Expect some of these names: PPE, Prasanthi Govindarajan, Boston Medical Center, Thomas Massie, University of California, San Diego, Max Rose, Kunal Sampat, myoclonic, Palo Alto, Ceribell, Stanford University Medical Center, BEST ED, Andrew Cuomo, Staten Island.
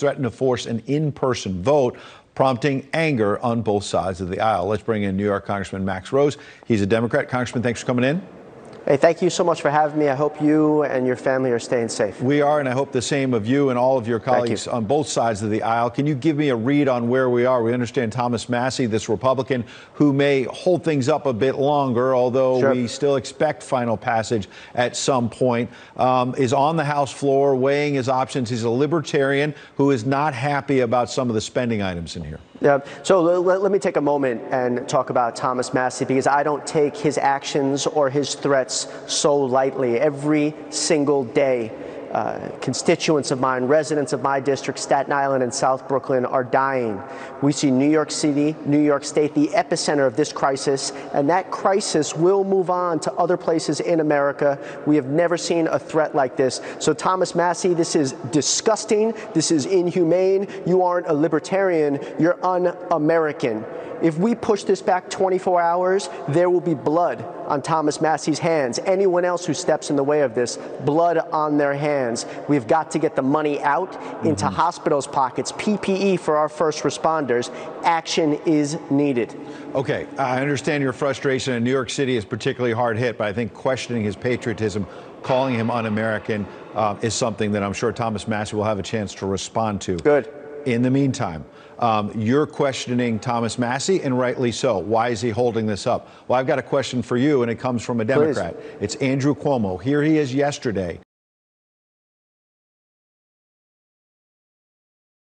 threatened to force an in-person vote, prompting anger on both sides of the aisle. Let's bring in New York Congressman Max Rose. He's a Democrat. Congressman, thanks for coming in. Hey, thank you so much for having me. I hope you and your family are staying safe. We are, and I hope the same of you and all of your colleagues on both sides of the aisle. Can you give me a read on where we are? We understand Thomas Massie, this Republican, who may hold things up a bit longer, although we still expect final passage at some point, is on the House floor weighing his options. He's a libertarian who is not happy about some of the spending items in here. Yeah. So let me take a moment and talk about Thomas Massie, because I don't take his actions or his threats so lightly. Every single day, constituents of mine, residents of my district, Staten Island and South Brooklyn, are dying. We see New York City, New York State, the epicenter of this crisis, and that crisis will move on to other places in America. We have never seen a threat like this. So Thomas Massie, this is disgusting. This is inhumane. You aren't a libertarian. You're un-American. If we push this back 24 hours, there will be blood on Thomas Massie's hands. Anyone else who steps in the way of this, blood on their hands. We've got to get the money out into hospitals' pockets, PPE for our first responders. Action is needed. Okay, I understand your frustration, and New York City is particularly hard hit, but I think questioning his patriotism, calling him un-American, is something that I'm sure Thomas Massie will have a chance to respond to. Good. In the meantime, you're questioning Thomas Massie, and rightly so. Why is he holding this up? Well, I've got a question for you, and it comes from a Democrat. Please. It's Andrew Cuomo. Here he is yesterday.